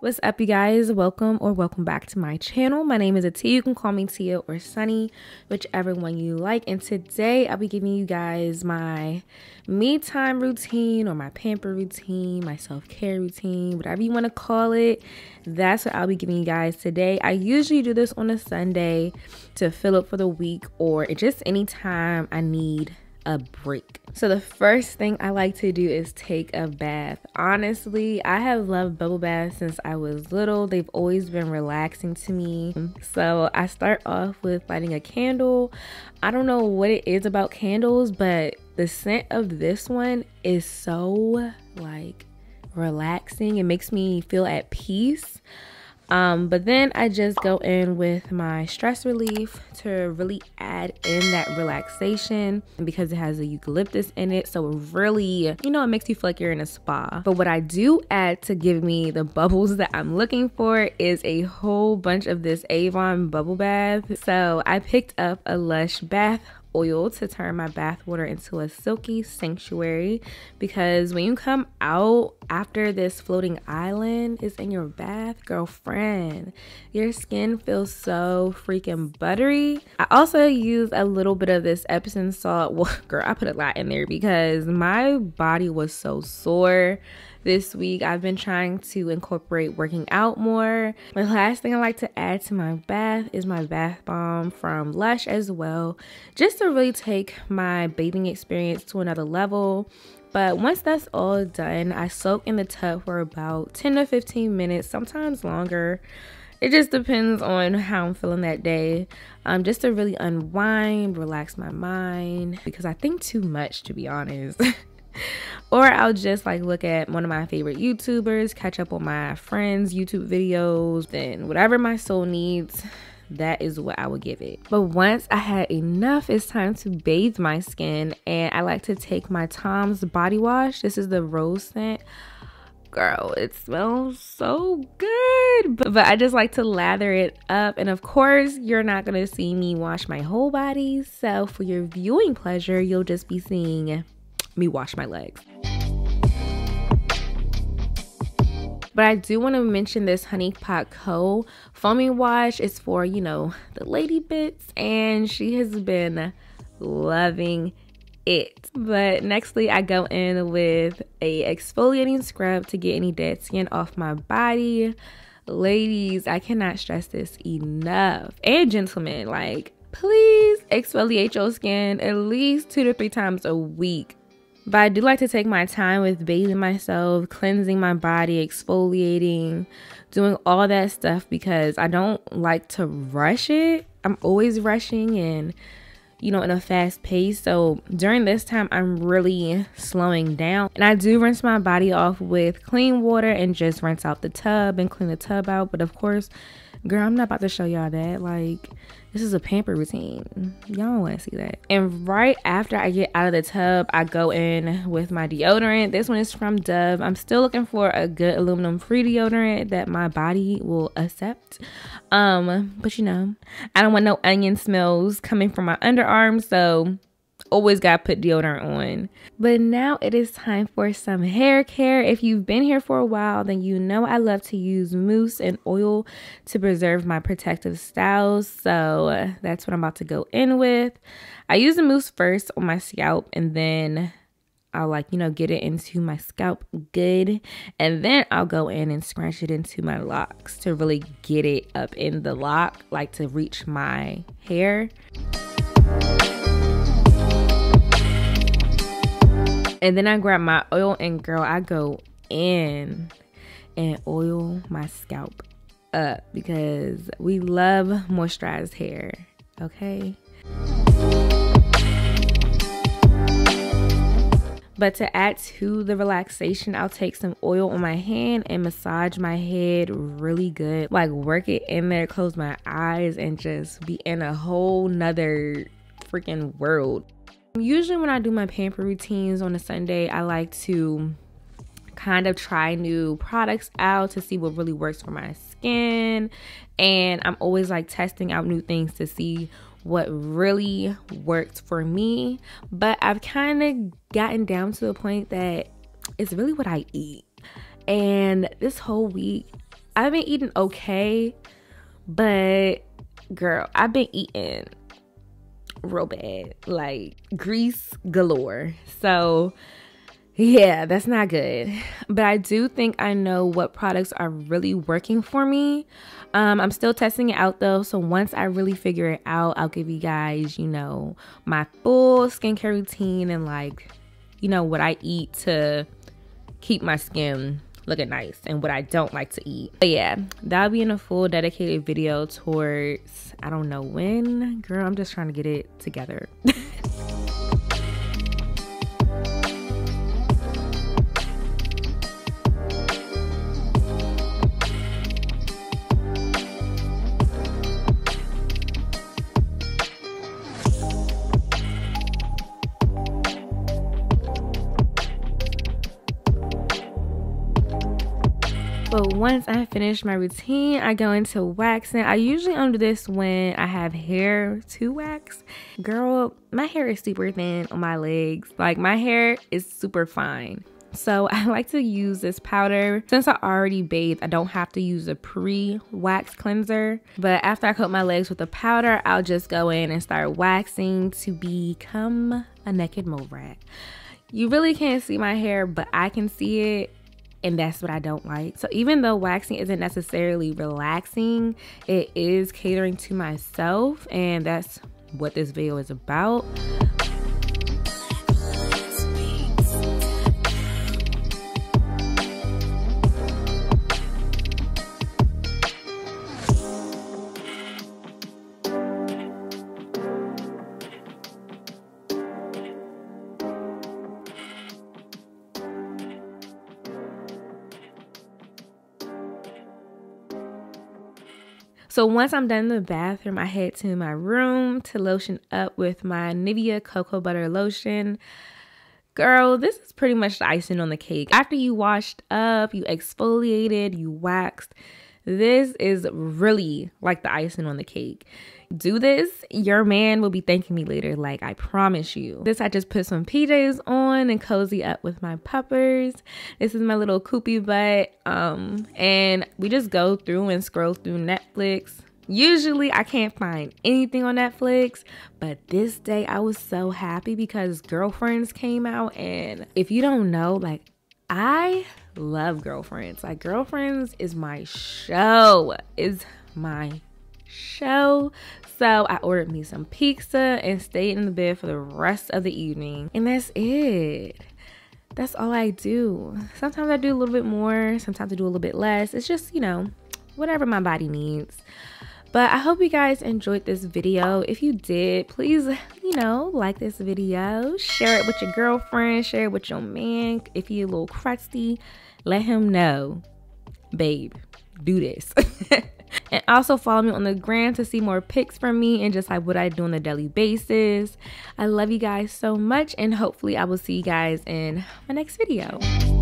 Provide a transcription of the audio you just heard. What's up, you guys? Welcome back to my channel. My name is Atia. You can call me Tia or Sunny, whichever one you like. And today I'll be giving you guys my me time routine or my pamper routine, my self-care routine, whatever you want to call it. That's what I'll be giving you guys today. I usually do this on a Sunday to fill up for the week or just anytime I need a break. So the first thing I like to do is take a bath. Honestly, I have loved bubble baths since I was little. They've always been relaxing to me. So I start off with lighting a candle. I don't know what it is about candles, but the scent of this one is so like relaxing. It makes me feel at peace. But then I just go in with my stress relief to really add in that relaxation, because it has a eucalyptus in it. So it really, you know, it makes you feel like you're in a spa. But what I do add to give me the bubbles that I'm looking for is a whole bunch of this Avon bubble bath. So I picked up a Lush bath oil to turn my bath water into a silky sanctuary, because when you come out after this floating island is in your bath, girlfriend, your skin feels so freaking buttery. I also use a little bit of this Epsom salt. Well, girl, I put a lot in there because my body was so sore this week. I've been trying to incorporate working out more. The last thing I like to add to my bath is my bath bomb from Lush as well, just to really take my bathing experience to another level. But once that's all done, I soak in the tub for about 10 to 15 minutes, sometimes longer. It just depends on how I'm feeling that day, just to really unwind, relax my mind, because I think too much, to be honest. Or I'll just like look at one of my favorite YouTubers, catch up on my friends' YouTube videos, then whatever my soul needs, that is what I would give it. But once I had enough, it's time to bathe my skin, and I like to take my Tom's body wash. This is the rose scent. Girl, it smells so good, but I just like to lather it up. And of course, you're not gonna see me wash my whole body, so for your viewing pleasure, you'll just be seeing me wash my legs. But I do want to mention this Honey Pot Co foaming wash. It's for, you know, the lady bits, and she has been loving it. But nextly, I go in with a exfoliating scrub to get any dead skin off my body. Ladies, I cannot stress this enough, and gentlemen, like, please exfoliate your skin at least 2 to 3 times a week. But I do like to take my time with bathing myself, cleansing my body, exfoliating, doing all that stuff, because I don't like to rush it. I'm always rushing and, you know, in a fast pace. So during this time, I'm really slowing down. And I do rinse my body off with clean water and just rinse out the tub and clean the tub out. But of course, girl, I'm not about to show y'all that. Like, this is a pamper routine. Y'all don't want to see that. And right after I get out of the tub, I go in with my deodorant. This one is from Dove. I'm still looking for a good aluminum-free deodorant that my body will accept. But you know, I don't want no onion smells coming from my underarms, so always gotta put deodorant on. But now it is time for some hair care. If you've been here for a while, then you know I love to use mousse and oil to preserve my protective styles. So that's what I'm about to go in with. I use the mousse first on my scalp, and then I'll, like, you know, get it into my scalp good, and then I'll go in and scrunch it into my locks to really get it up in the lock, like to reach my hair. And then I grab my oil, and girl, I go in and oil my scalp up, because we love moisturized hair, okay? But to add to the relaxation, I'll take some oil on my hand and massage my head really good. Like, work it in there, close my eyes, and just be in a whole nother freaking world. Usually when I do my pamper routines on a Sunday, I like to kind of try new products out to see what really works for my skin, and I'm always like testing out new things to see what really worked for me, but I've kind of gotten down to the point that it's really what I eat. And this whole week I've been eating okay, but girl, I've been eating real bad, like grease galore. So yeah, that's not good. But I do think I know what products are really working for me. I'm still testing it out though, so once I really figure it out, I'll give you guys, you know, my full skincare routine and, like, you know, what I eat to keep my skin looking nice and what I don't like to eat. But yeah, that'll be in a full dedicated video towards, I don't know when. Girl, I'm just trying to get it together. But once I finish my routine, I go into waxing. I usually do this when I have hair to wax. Girl, my hair is super thin on my legs. Like, my hair is super fine. So I like to use this powder. Since I already bathe, I don't have to use a pre-wax cleanser. But after I coat my legs with the powder, I'll just go in and start waxing to become a naked mole rat. You really can't see my hair, but I can see it. And that's what I don't like. So even though waxing isn't necessarily relaxing, it is catering to myself, and that's what this video is about. So once I'm done in the bathroom, I head to my room to lotion up with my Nivea cocoa butter lotion. Girl, this is pretty much the icing on the cake. After you washed up, you exfoliated, you waxed, this is really like the icing on the cake. Do this, your man will be thanking me later, like, I promise you. This, I just put some PJs on and cozy up with my puppers. This is my little koopy butt, and we just go through and scroll through Netflix. Usually I can't find anything on Netflix, but this day I was so happy because Girlfriends came out. And if you don't know, like, I love Girlfriends. Like, Girlfriends is my show, is my show. So I ordered me some pizza and stayed in the bed for the rest of the evening, and that's it. That's all I do. Sometimes I do a little bit more, sometimes I do a little bit less. It's just, you know, whatever my body needs. But I hope you guys enjoyed this video. If you did, please, you know, like this video, share it with your girlfriend, share it with your man. If you're a little crusty, let him know, babe, do this. And also follow me on the gram to see more pics from me and just like what I do on a daily basis. I love you guys so much, and hopefully I will see you guys in my next video.